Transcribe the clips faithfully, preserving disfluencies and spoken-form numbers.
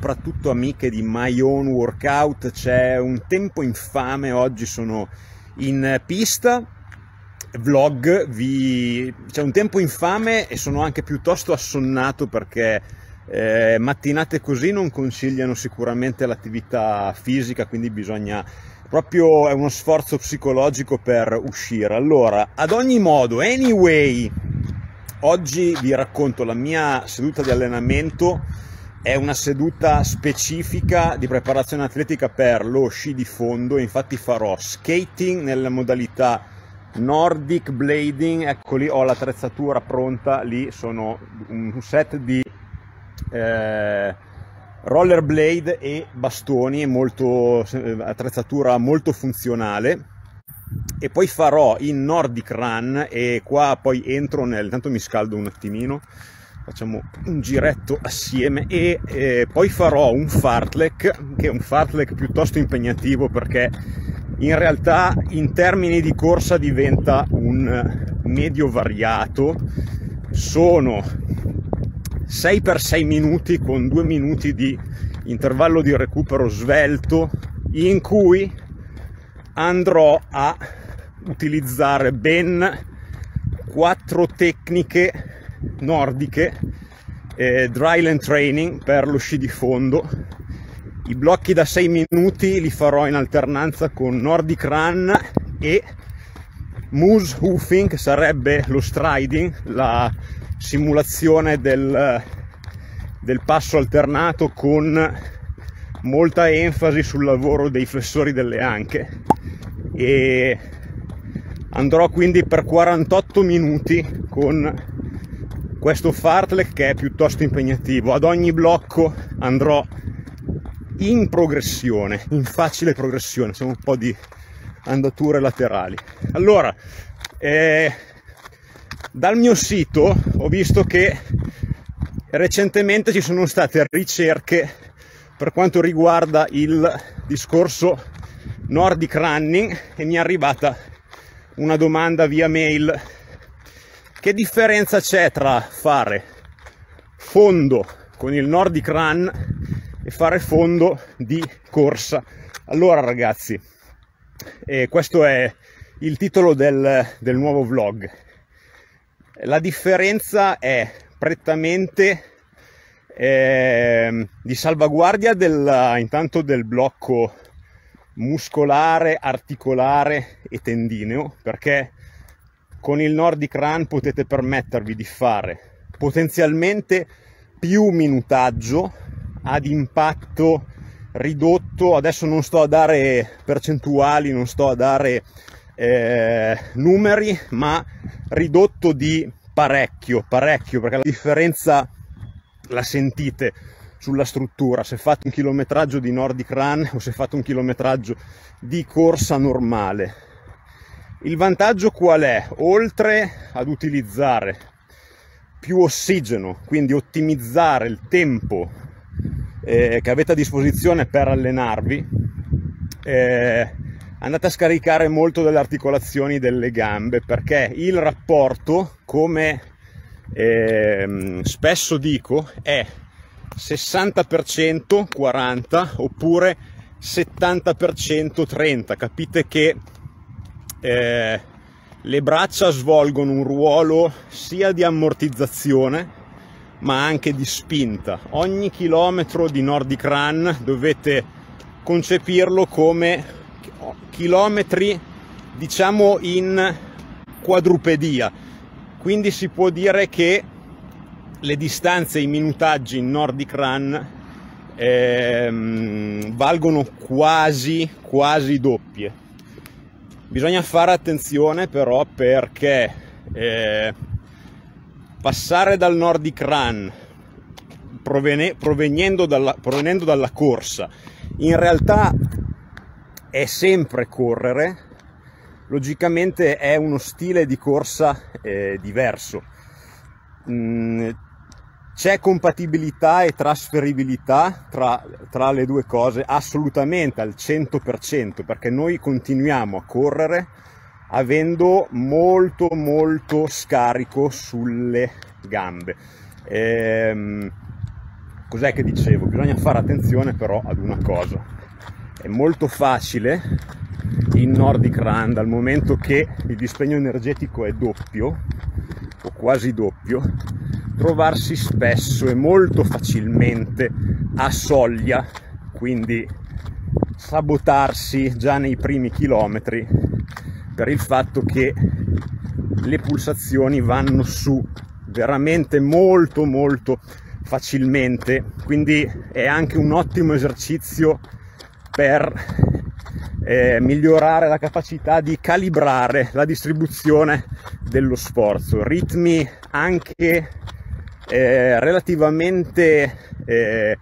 soprattutto amiche di My Own Workout, c'è un tempo infame, oggi sono in pista, vlog, vi... c'è un tempo infame e sono anche piuttosto assonnato perché eh, mattinate così non consigliano sicuramente l'attività fisica, quindi bisogna proprio, è uno sforzo psicologico per uscire. Allora, ad ogni modo, anyway, oggi vi racconto la mia seduta di allenamento. È una seduta specifica di preparazione atletica per lo sci di fondo, infatti farò skating nella modalità Nordic Blading. Eccoli, ho l'attrezzatura pronta lì, sono un set di eh, rollerblade e bastoni, molto, attrezzatura molto funzionale. E poi farò in Nordic Run e qua poi entro nel... intanto mi scaldo un attimino, facciamo un giretto assieme e eh, poi farò un fartlek, che è un fartlek piuttosto impegnativo perché in realtà in termini di corsa diventa un medio variato, sono sei per sei minuti con due minuti di intervallo di recupero svelto in cui andrò a utilizzare ben quattro tecniche nordiche, eh, dry land training per lo sci di fondo. I blocchi da sei minuti li farò in alternanza con Nordic Run e Moose Hoofing, che sarebbe lo striding, la simulazione del, del passo alternato con molta enfasi sul lavoro dei flessori delle anche, e andrò quindi per quarantotto minuti con questo fartlek che è piuttosto impegnativo. Ad ogni blocco andrò in progressione, in facile progressione, sono un po' di andature laterali. Allora, eh, dal mio sito ho visto che recentemente ci sono state ricerche per quanto riguarda il discorso Nordic Running e mi è arrivata una domanda via mail: che differenza c'è tra fare fondo con il Nordic Run e fare fondo di corsa? Allora ragazzi, eh, questo è il titolo del, del nuovo vlog. La differenza è prettamente eh, di salvaguardia del, intanto del blocco muscolare, articolare e tendineo, perché con il Nordic Run potete permettervi di fare potenzialmente più minutaggio ad impatto ridotto. Adesso non sto a dare percentuali, non sto a dare eh, numeri, ma ridotto di parecchio, parecchio, perché la differenza la sentite sulla struttura. Se fate un chilometraggio di Nordic Run o se fate un chilometraggio di corsa normale, il vantaggio qual è? Oltre ad utilizzare più ossigeno, quindi ottimizzare il tempo eh, che avete a disposizione per allenarvi, eh, andate a scaricare molto delle articolazioni delle gambe, perché il rapporto, come eh, spesso dico, è sessanta per cento quaranta oppure settanta per cento trenta. Capite che Eh, le braccia svolgono un ruolo sia di ammortizzazione ma anche di spinta. Ogni chilometro di Nordic Run dovete concepirlo come chilometri, diciamo, in quadrupedia, quindi si può dire che le distanze e i minutaggi in Nordic Run ehm, valgono quasi quasi doppie. Bisogna fare attenzione però, perché eh, passare dal Nordic Run provene, proveniendo, dalla, provenendo dalla corsa, in realtà è sempre correre, logicamente è uno stile di corsa eh, diverso. Mm, c'è compatibilità e trasferibilità tra, tra le due cose assolutamente al cento per cento, perché noi continuiamo a correre avendo molto molto scarico sulle gambe. Ehm, Cos'è che dicevo? Bisogna fare attenzione però ad una cosa. È molto facile in Nordic Run, dal momento che il dispendio energetico è doppio o quasi doppio, trovarsi spesso e molto facilmente a soglia, quindi sabotarsi già nei primi chilometri per il fatto che le pulsazioni vanno su veramente molto molto facilmente. Quindi è anche un ottimo esercizio per eh, migliorare la capacità di calibrare la distribuzione dello sforzo. Ritmi anche Eh, relativamente eh,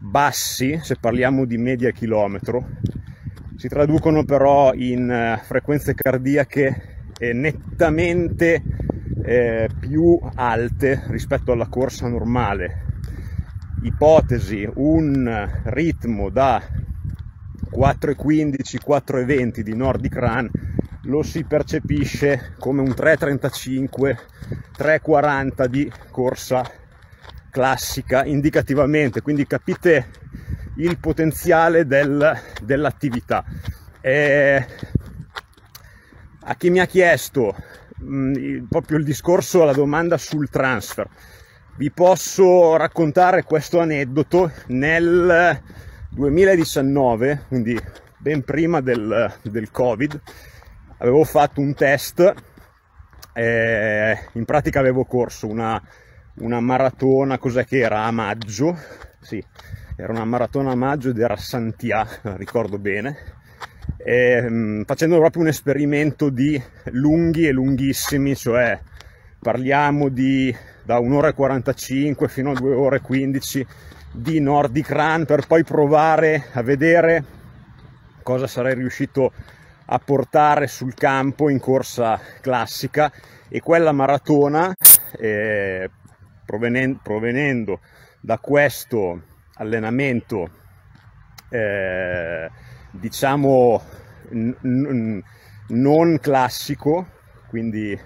bassi, se parliamo di media chilometro, si traducono però in eh, frequenze cardiache eh, nettamente eh, più alte rispetto alla corsa normale. Ipotesi, un ritmo da quattro e quindici quattro e venti di Nordic Run lo si percepisce come un tre e trentacinque tre e quaranta di corsa classica indicativamente, quindi capite il potenziale del, dell'attività. Eh, a chi mi ha chiesto mh, proprio il discorso, la domanda sul transfer, vi posso raccontare questo aneddoto. Nel duemiladiciannove, quindi ben prima del, del Covid, avevo fatto un test, eh, in pratica avevo corso una, una maratona, cos'è che era? A maggio, sì, era una maratona a maggio ed era Santiago, ricordo bene, e, mh, facendo proprio un esperimento di lunghi e lunghissimi, cioè parliamo di da un'ora e quarantacinque fino a due ore e quindici di Nordic Run, per poi provare a vedere cosa sarei riuscito a a portare sul campo in corsa classica. E quella maratona, eh, provenen- provenendo da questo allenamento eh, diciamo non classico, quindi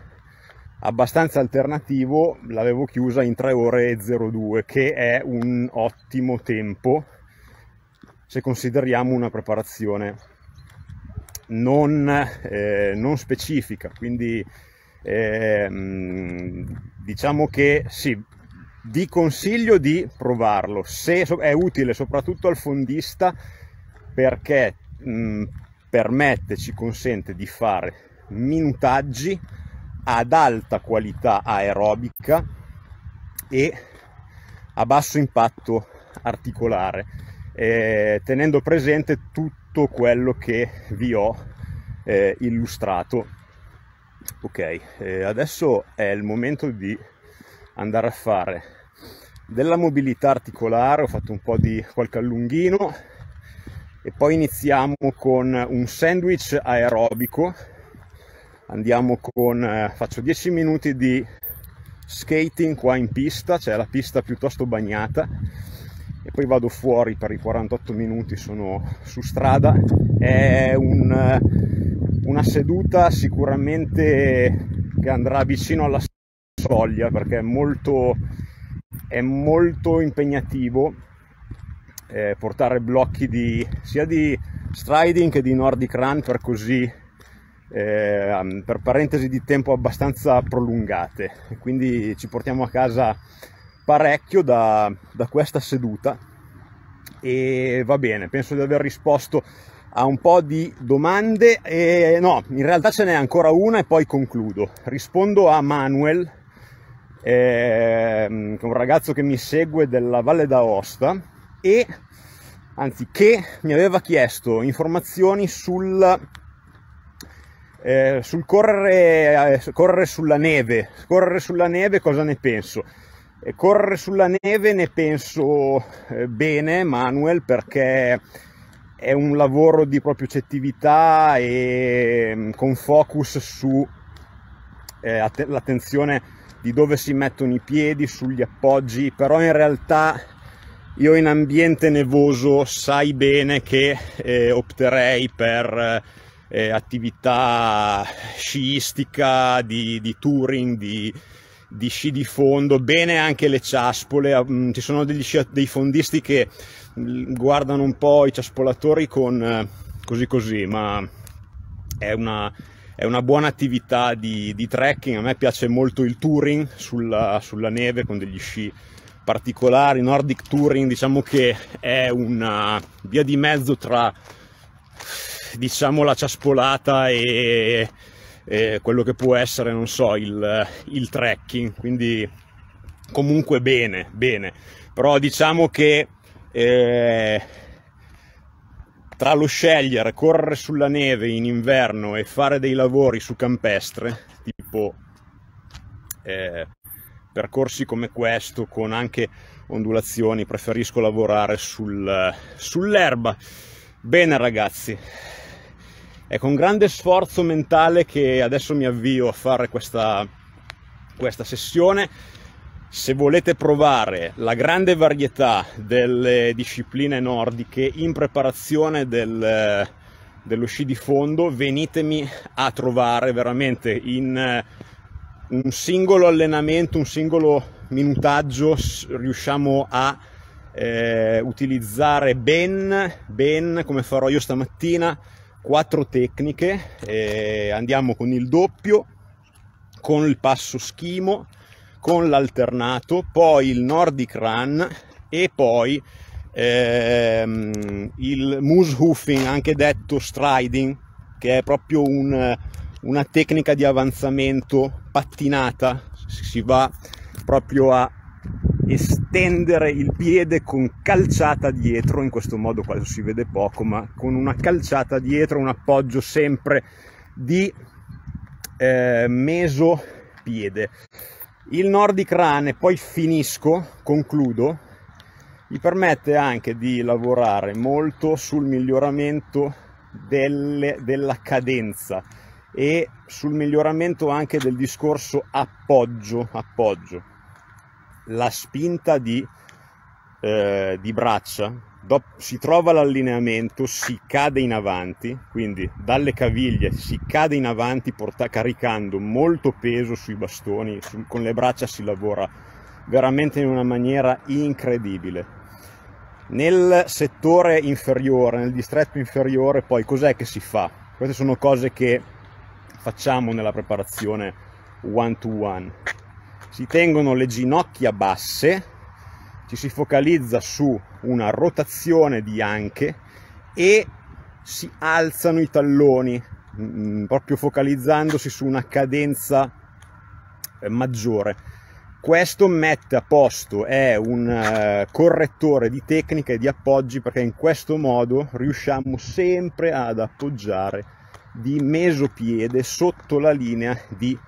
abbastanza alternativo, l'avevo chiusa in tre ore e zero due, che è un ottimo tempo se consideriamo una preparazione non, eh, non specifica. Quindi eh, diciamo che sì, vi consiglio di provarlo, se è utile soprattutto al fondista, perché mh, permette, ci consente di fare minutaggi ad alta qualità aerobica e a basso impatto articolare, eh, tenendo presente tutto quello che vi ho eh, illustrato. Ok, eh, adesso è il momento di andare a fare della mobilità articolare. Ho fatto un po' di qualche allunghino e poi iniziamo con un sandwich aerobico. Andiamo con eh, faccio dieci minuti di skating qua in pista, cioè la pista piuttosto bagnata, e poi vado fuori per i quarantotto minuti, sono su strada. È un, una seduta sicuramente che andrà vicino alla soglia, perché è molto, è molto impegnativo eh, portare blocchi di, sia di striding che di Nordic Run, per così eh, per parentesi di tempo abbastanza prolungate, quindi ci portiamo a casa parecchio da, da questa seduta. E va bene, penso di aver risposto a un po' di domande, e no, in realtà ce n'è ancora una e poi concludo. Rispondo a Manuel, eh, un ragazzo che mi segue della Valle d'Aosta, e anzi che mi aveva chiesto informazioni sul, eh, sul correre, eh, correre sulla neve. Correre sulla neve, cosa ne penso? Correre sulla neve ne penso bene, Manuel, perché è un lavoro di propriocettività e con focus sull'attenzione eh, di dove si mettono i piedi, sugli appoggi. Però in realtà io in ambiente nevoso sai bene che eh, opterei per eh, attività sciistica, di, di touring, di di sci di fondo, bene anche le ciaspole. Ci sono degli sci, dei fondisti che guardano un po' i ciaspolatori con così così, ma è una, è una buona attività di, di trekking. A me piace molto il touring sulla, sulla neve con degli sci particolari. Nordic Touring diciamo che è una via di mezzo tra, diciamo, la ciaspolata e, e quello che può essere, non so, il, il trekking, quindi comunque bene, bene. Però diciamo che eh, tra lo scegliere correre sulla neve in inverno e fare dei lavori su campestre, tipo eh, percorsi come questo con anche ondulazioni, preferisco lavorare sul, sull'erba. Bene ragazzi, è con grande sforzo mentale che adesso mi avvio a fare questa, questa sessione. Se volete provare la grande varietà delle discipline nordiche in preparazione del, dello sci di fondo, venitemi a trovare veramente in un singolo allenamento, un singolo minutaggio, riusciamo a Eh, utilizzare ben, ben, come farò io stamattina, quattro tecniche. Eh, andiamo con il doppio, con il passo schimo, con l'alternato, poi il Nordic Run e poi ehm, il Moose Hoofing, anche detto striding, che è proprio un, una tecnica di avanzamento pattinata. Si va proprio a estendere il piede con calciata dietro, in questo modo quasi si vede poco, ma con una calciata dietro, un appoggio sempre di eh, meso piede. Il Nordic Run, e poi finisco, concludo, mi permette anche di lavorare molto sul miglioramento delle, della cadenza e sul miglioramento anche del discorso appoggio, appoggio. La spinta di, eh, di braccia, dopo si trova l'allineamento, si cade in avanti, quindi dalle caviglie si cade in avanti porta, caricando molto peso sui bastoni, su, con le braccia si lavora veramente in una maniera incredibile. Nel settore inferiore, nel distretto inferiore, poi cos'è che si fa? Queste sono cose che facciamo nella preparazione one to one. Si tengono le ginocchia basse, ci si focalizza su una rotazione di anche e si alzano i talloni, proprio focalizzandosi su una cadenza maggiore. Questo mette a posto, è un correttore di tecniche e di appoggi, perché in questo modo riusciamo sempre ad appoggiare di mesopiede sotto la linea di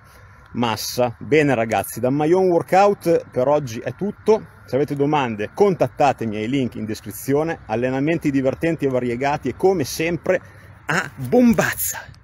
massa. Bene ragazzi, da My Own Workout per oggi è tutto. Se avete domande contattatemi ai link in descrizione. Allenamenti divertenti e variegati e come sempre a bombazza!